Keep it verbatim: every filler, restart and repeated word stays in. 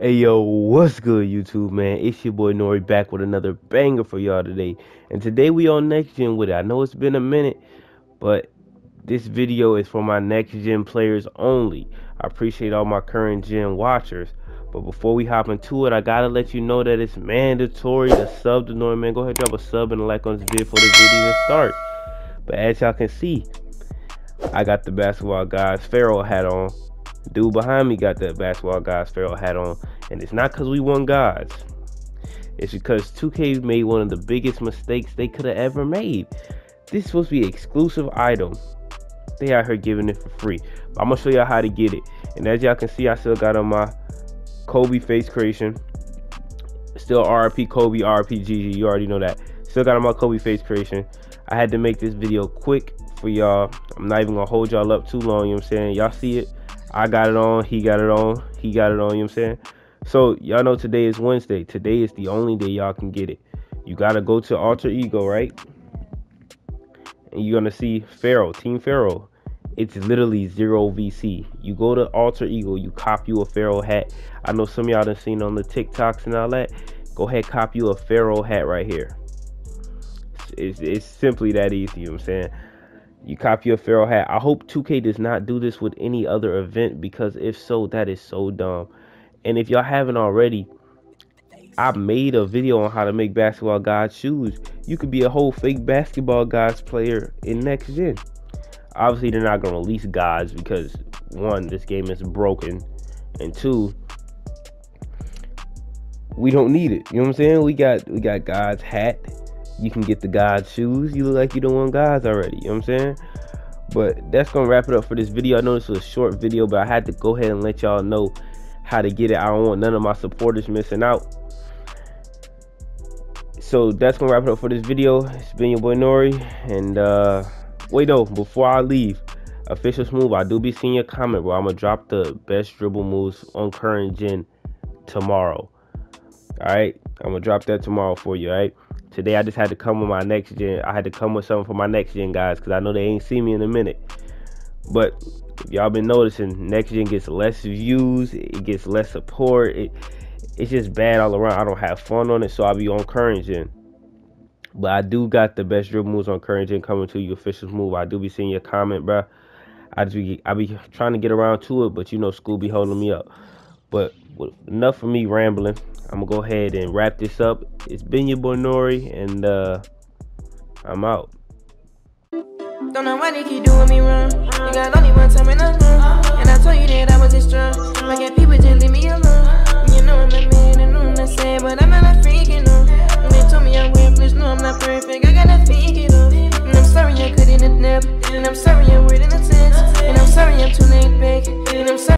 Hey yo, what's good YouTube, man? It's your boy Nori back with another banger for y'all today. And today we on Next Gen with it. I know it's been a minute, but this video is for my Next Gen players only. I appreciate all my current gen watchers. But before we hop into it, I gotta let you know that it's mandatory to sub to Nori, man. Go ahead, drop a sub and a like on this video before this video even starts. But as y'all can see, I got the Basketball Godz Pharaoh hat on. Dude behind me got that Basketball Godz Pharaoh hat on, and it's not because we won Godz. It's because two K made one of the biggest mistakes they could have ever made. This is supposed to be an exclusive item. They out here giving it for free. But I'm gonna show y'all how to get it. And as y'all can see, I still got on my Kobe face creation. Still R I P Kobe, R I P G G. You already know that. Still got on my Kobe face creation. I had to make this video quick for y'all. I'm not even gonna hold y'all up too long. You know what I'm saying? Y'all see it. I got it on, he got it on, he got it on, you know what I'm saying? So, y'all know today is Wednesday. Today is the only day y'all can get it. You got to go to Alter Ego, right? And you're going to see Pharaoh, Team Pharaoh. It's literally zero V C. You go to Alter Ego, you cop you a Pharaoh hat. I know some of y'all done seen on the TikToks and all that. Go ahead, cop you a Pharaoh hat right here. It's, it's simply that easy, you know what I'm saying? You copy your Pharaoh hat. I hope two K does not do this with any other event, because if so, that is so dumb. And if y'all haven't already, I made a video on how to make Basketball Godz shoes. You could be a whole fake Basketball Godz player in Next Gen. Obviously, they're not going to release Godz because, one, this game is broken. And two, we don't need it. You know what I'm saying? We got, we got Godz hat. You can get the Godz shoes. You look like you don't want Godz already. You know what I'm saying? But that's going to wrap it up for this video. I know this was a short video, but I had to go ahead and let y'all know how to get it. I don't want none of my supporters missing out. So that's going to wrap it up for this video. It's been your boy Nori. And uh, wait, no, before I leave, official smooth, I do be seeing your comment, bro. I'm going to drop the best dribble moves on current gen tomorrow. All right? I'm going to drop that tomorrow for you, all right? Today, I just had to come with my Next Gen. I had to come with something for my Next Gen guys, because I know they ain't seen me in a minute. But if y'all been noticing, Next Gen gets less views. It gets less support. It, it's just bad all around. I don't have fun on it, so I'll be on current gen. But I do got the best dribble moves on current gen coming to you, official move. I do be seeing your comment, bro. I, just be, I be trying to get around to it, but you know school be holding me up. But enough for me rambling. I'm gonna go ahead and wrap this up. It's been your boy Nori, and uh, I'm out. Don't know why they keep doing me wrong. You got only one time, and I'm wrong. And I told you that I wasn't strong. I get people just leave me alone. You know I'm a man, and I'm not sad, but I'm not freaking on. And they told me I'm worthless, no, I'm not perfect. I gotta figure it out. And I'm sorry I couldn't adapt. And I'm sorry I'm wording a text. And I'm sorry I'm too laid back. And I'm sorry.